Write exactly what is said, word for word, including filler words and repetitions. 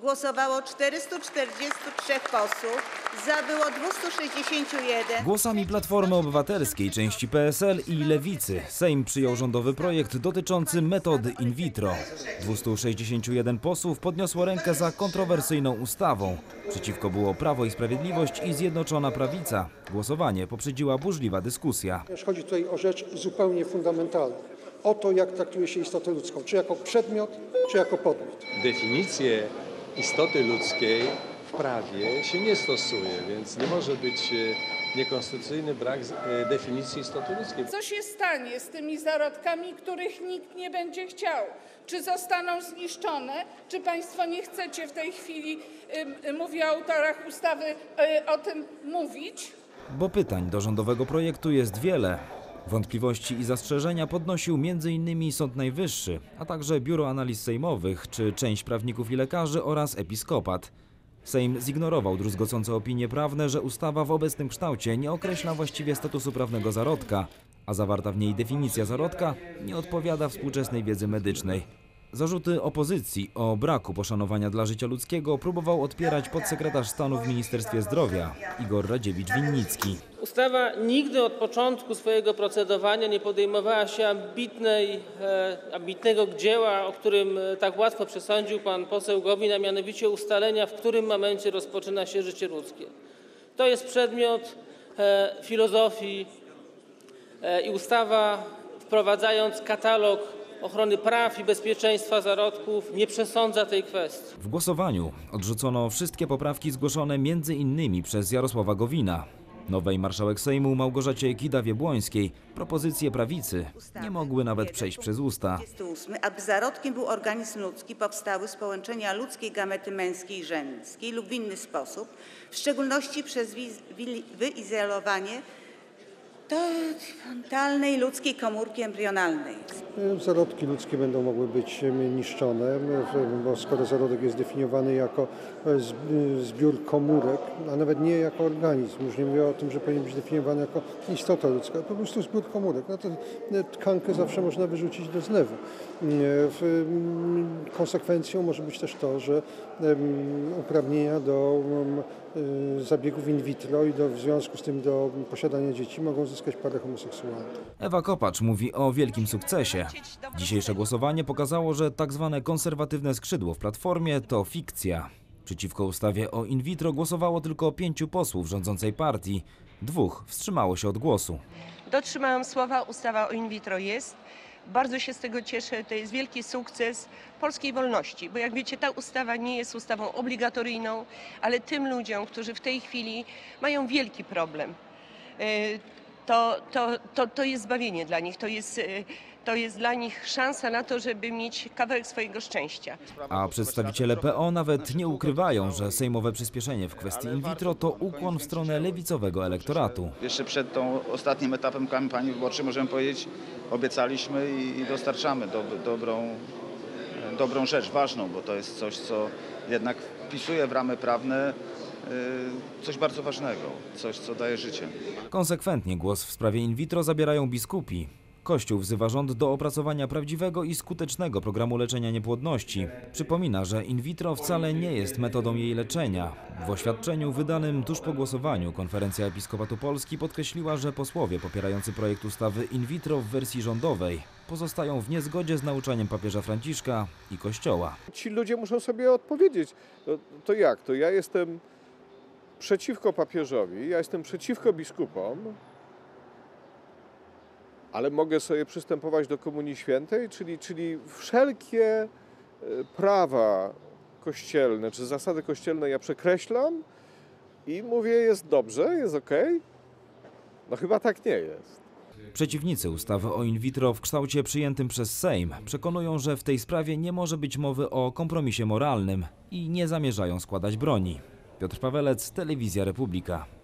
Głosowało czterystu czterdziestu trzech posłów, za było dwustu sześćdziesięciu jeden. Głosami Platformy Obywatelskiej, części P S L i Lewicy Sejm przyjął rządowy projekt dotyczący metody in vitro. dwustu sześćdziesięciu jeden posłów podniosło rękę za kontrowersyjną ustawą. Przeciwko było Prawo i Sprawiedliwość i Zjednoczona Prawica. Głosowanie poprzedziła burzliwa dyskusja. Chodzi tutaj o rzecz zupełnie fundamentalną. O to, jak traktuje się istotę ludzką. Czy jako przedmiot, czy jako podmiot. Definicje istoty ludzkiej w prawie się nie stosuje, więc nie może być niekonstytucyjny brak definicji istoty ludzkiej. Co się stanie z tymi zarodkami, których nikt nie będzie chciał? Czy zostaną zniszczone? Czy państwo nie chcecie w tej chwili, mówię o autorach ustawy, o tym mówić? Bo pytań do rządowego projektu jest wiele. Wątpliwości i zastrzeżenia podnosił między innymi Sąd Najwyższy, a także Biuro Analiz Sejmowych, czy część prawników i lekarzy oraz Episkopat. Sejm zignorował druzgocące opinie prawne, że ustawa w obecnym kształcie nie określa właściwie statusu prawnego zarodka, a zawarta w niej definicja zarodka nie odpowiada współczesnej wiedzy medycznej. Zarzuty opozycji o braku poszanowania dla życia ludzkiego próbował odpierać podsekretarz stanu w Ministerstwie Zdrowia Igor Radziewicz-Winnicki. Ustawa nigdy od początku swojego procedowania nie podejmowała się ambitnej, ambitnego dzieła, o którym tak łatwo przesądził pan poseł Gowin, a mianowicie ustalenia, w którym momencie rozpoczyna się życie ludzkie. To jest przedmiot filozofii i ustawa, wprowadzając katalog ochrony praw i bezpieczeństwa zarodków, nie przesądza tej kwestii. W głosowaniu odrzucono wszystkie poprawki zgłoszone między innymi przez Jarosława Gowina. Nowej marszałek Sejmu Małgorzacie Kidawie-Błońskiej propozycje prawicy nie mogły nawet przejść przez usta. Aby zarodkiem był organizm ludzki, powstały z połączenia ludzkiej gamety męskiej i żeńskiej lub w inny sposób, w szczególności przez wyizolowanie frontalnej ludzkiej komórki embrionalnej. Zarodki ludzkie będą mogły być niszczone, bo skoro zarodek jest definiowany jako zbiór komórek, a nawet nie jako organizm, już nie mówię o tym, że powinien być definiowany jako istota ludzka, po prostu zbiór komórek. No to tkankę zawsze można wyrzucić do zlewu. Konsekwencją może być też to, że uprawnienia do zabiegów in vitro i do, w związku z tym do posiadania dzieci mogą zyskać parę homoseksualnych. Ewa Kopacz mówi o wielkim sukcesie. Dzisiejsze głosowanie pokazało, że tak zwane konserwatywne skrzydło w Platformie to fikcja. Przeciwko ustawie o in vitro głosowało tylko pięciu posłów rządzącej partii. Dwóch wstrzymało się od głosu. Dotrzymałam słowa, ustawa o in vitro jest. Bardzo się z tego cieszę, to jest wielki sukces polskiej wolności, bo jak wiecie, ta ustawa nie jest ustawą obligatoryjną, ale tym ludziom, którzy w tej chwili mają wielki problem, to, to, to, to jest zbawienie dla nich, to jest, to jest dla nich szansa na to, żeby mieć kawałek swojego szczęścia. A przedstawiciele P O nawet nie ukrywają, że sejmowe przyspieszenie w kwestii in vitro to ukłon w stronę lewicowego elektoratu. Jeszcze przed tą ostatnim etapem kampanii wyborczej, możemy powiedzieć, obiecaliśmy i dostarczamy do, dobrą, dobrą rzecz, ważną, bo to jest coś, co jednak wpisuje w ramy prawne coś bardzo ważnego, coś, co daje życie. Konsekwentnie głos w sprawie in vitro zabierają biskupi. Kościół wzywa rząd do opracowania prawdziwego i skutecznego programu leczenia niepłodności. Przypomina, że in vitro wcale nie jest metodą jej leczenia. W oświadczeniu wydanym tuż po głosowaniu Konferencja Episkopatu Polski podkreśliła, że posłowie popierający projekt ustawy in vitro w wersji rządowej pozostają w niezgodzie z nauczaniem papieża Franciszka i Kościoła. Ci ludzie muszą sobie odpowiedzieć. To, to jak? To ja jestem przeciwko papieżowi, ja jestem przeciwko biskupom, ale mogę sobie przystępować do Komunii Świętej, czyli, czyli wszelkie prawa kościelne, czy zasady kościelne ja przekreślam i mówię, jest dobrze, jest okej? No chyba tak nie jest. Przeciwnicy ustawy o in vitro w kształcie przyjętym przez Sejm przekonują, że w tej sprawie nie może być mowy o kompromisie moralnym i nie zamierzają składać broni. Piotr Pawelec, Telewizja Republika.